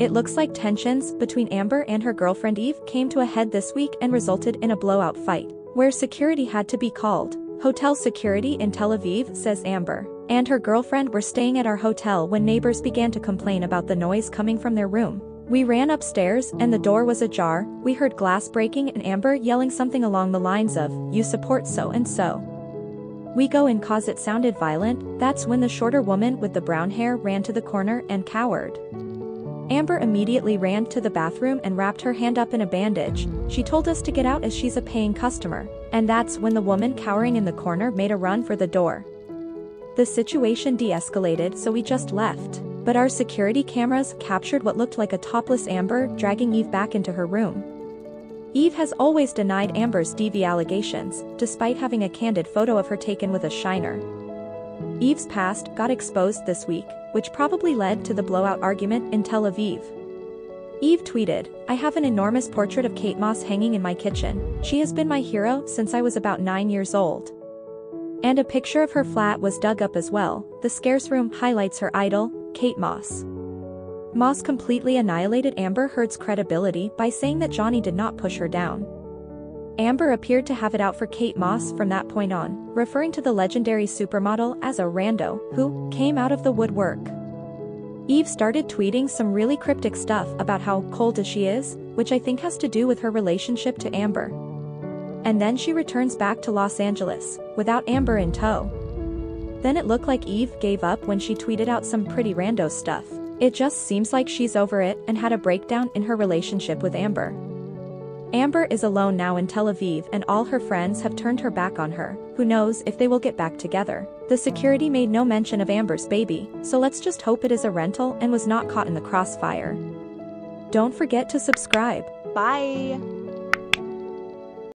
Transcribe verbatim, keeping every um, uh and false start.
It looks like tensions between Amber and her girlfriend Eve came to a head this week and resulted in a blowout fight, where security had to be called. Hotel security in Tel Aviv says Amber and her girlfriend were staying at our hotel when neighbors began to complain about the noise coming from their room. We ran upstairs and the door was ajar, we heard glass breaking and Amber yelling something along the lines of, "You support so and so. We go in cause it sounded violent." That's when the shorter woman with the brown hair ran to the corner and cowered. Amber immediately ran to the bathroom and wrapped her hand up in a bandage. She told us to get out as she's a paying customer, and that's when the woman cowering in the corner made a run for the door. The situation de-escalated, so we just left. But our security cameras captured what looked like a topless Amber dragging Eve back into her room. Eve has always denied Amber's D V allegations, despite having a candid photo of her taken with a shiner. Eve's past got exposed this week, which probably led to the blowout argument in Tel Aviv. Eve tweeted, "I have an enormous portrait of Kate Moss hanging in my kitchen. She has been my hero since I was about nine years old." And a picture of her flat was dug up as well. The scarce room highlights her idol, Kate Moss. Moss completely annihilated Amber Heard's credibility by saying that Johnny did not push her down. Amber appeared to have it out for Kate Moss from that point on, referring to the legendary supermodel as a rando who came out of the woodwork. Eve started tweeting some really cryptic stuff about how cold she is, which I think has to do with her relationship to Amber. And then she returns back to Los Angeles, without Amber in tow. Then it looked like Eve gave up when she tweeted out some pretty rando stuff. It just seems like she's over it and had a breakdown in her relationship with Amber. Amber is alone now in Tel Aviv and all her friends have turned her back on her. Who knows if they will get back together. The security made no mention of Amber's baby, so let's just hope it is a rental and was not caught in the crossfire. Don't forget to subscribe. Bye.